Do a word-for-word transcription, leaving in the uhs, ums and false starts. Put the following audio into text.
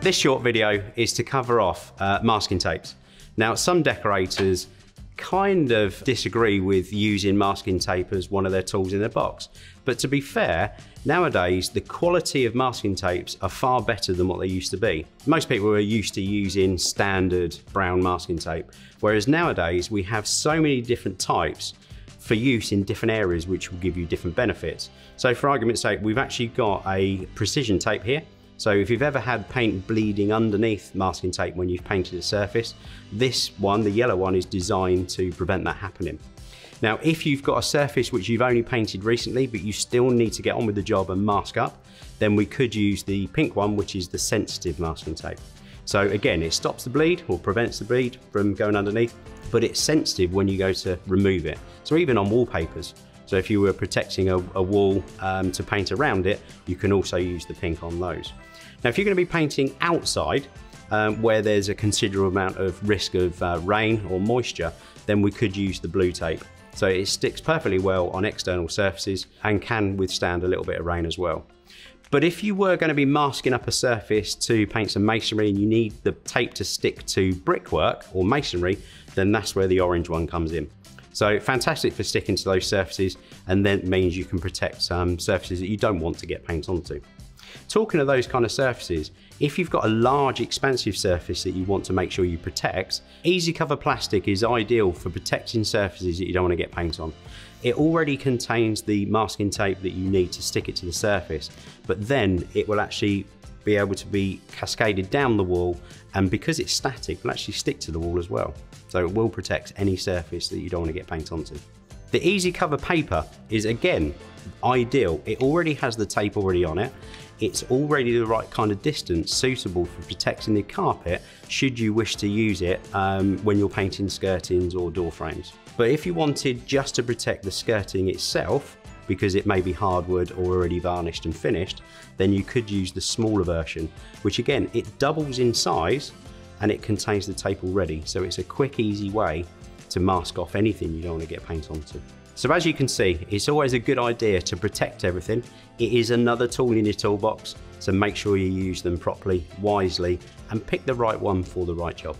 This short video is to cover off uh, masking tapes. Now, some decorators kind of disagree with using masking tape as one of their tools in their box. But to be fair, nowadays, the quality of masking tapes are far better than what they used to be. Most people are used to using standard brown masking tape, whereas nowadays we have so many different types for use in different areas, which will give you different benefits. So for argument's sake, we've actually got a precision tape here. So if you've ever had paint bleeding underneath masking tape when you've painted a surface, this one, the yellow one, is designed to prevent that happening. Now, if you've got a surface which you've only painted recently, but you still need to get on with the job and mask up, then we could use the pink one, which is the sensitive masking tape. So again, it stops the bleed or prevents the bleed from going underneath, but it's sensitive when you go to remove it. So even on wallpapers, so if you were protecting a, a wall um, to paint around it, you can also use the pink on those. Now, if you're gonna be painting outside, um, where there's a considerable amount of risk of uh, rain or moisture, then we could use the blue tape. So it sticks perfectly well on external surfaces and can withstand a little bit of rain as well. But if you were gonna be masking up a surface to paint some masonry and you need the tape to stick to brickwork or masonry, then that's where the orange one comes in. So fantastic for sticking to those surfaces, and then it means you can protect some surfaces that you don't want to get paint onto. Talking of those kind of surfaces, if you've got a large expansive surface that you want to make sure you protect, easy cover plastic is ideal for protecting surfaces that you don't want to get paint on. It already contains the masking tape that you need to stick it to the surface, but then it will actually be able to be cascaded down the wall, and because it's static, it will actually stick to the wall as well. So it will protect any surface that you don't want to get paint onto. The easy cover paper is again ideal. It already has the tape already on it. It's already the right kind of distance suitable for protecting the carpet should you wish to use it um, when you're painting skirtings or door frames. But if you wanted just to protect the skirting itself, because it may be hardwood or already varnished and finished, then you could use the smaller version, which again, it doubles in size and it contains the tape already. So it's a quick, easy way to mask off anything you don't want to get paint onto. So as you can see, it's always a good idea to protect everything. It is another tool in your toolbox, so make sure you use them properly, wisely, and pick the right one for the right job.